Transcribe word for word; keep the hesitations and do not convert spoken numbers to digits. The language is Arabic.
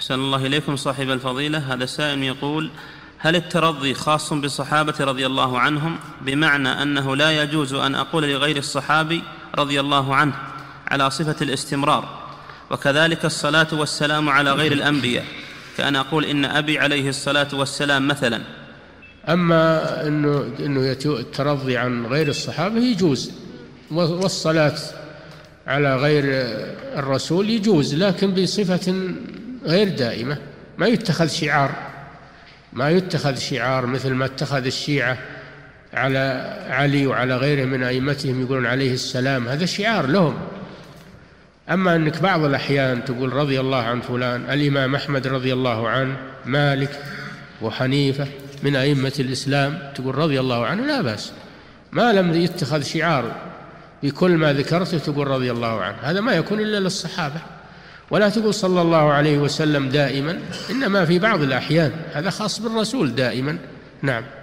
أحسن الله إليكم صاحب الفضيلة. هذا سائل يقول: هل الترضي خاص بالصحابة رضي الله عنهم، بمعنى أنه لا يجوز أن أقول لغير الصحابي رضي الله عنه على صفة الاستمرار، وكذلك الصلاة والسلام على غير الأنبياء، كأن أقول إن أبي عليه الصلاة والسلام مثلا؟ أما أنه, إنه الترضي عن غير الصحابة يجوز، والصلاة على غير الرسول يجوز، لكن بصفة غير دائمة. ما يتخذ شعار، ما يتخذ شعار مثل ما اتخذ الشيعة على علي وعلى غيره من أئمتهم، يقولون عليه السلام، هذا شعار لهم. أما أنك بعض الأحيان تقول رضي الله عن فلان، الإمام أحمد رضي الله عنه، مالك وحنيفة من أئمة الإسلام، تقول رضي الله عنه، لا بأس، ما لم يتخذ شعار بكل ما ذكرته تقول رضي الله عنه، هذا ما يكون إلا للصحابة. ولا تقول صلى الله عليه وسلم دائما، إنما في بعض الأحيان، هذا خاص بالرسول دائما. نعم.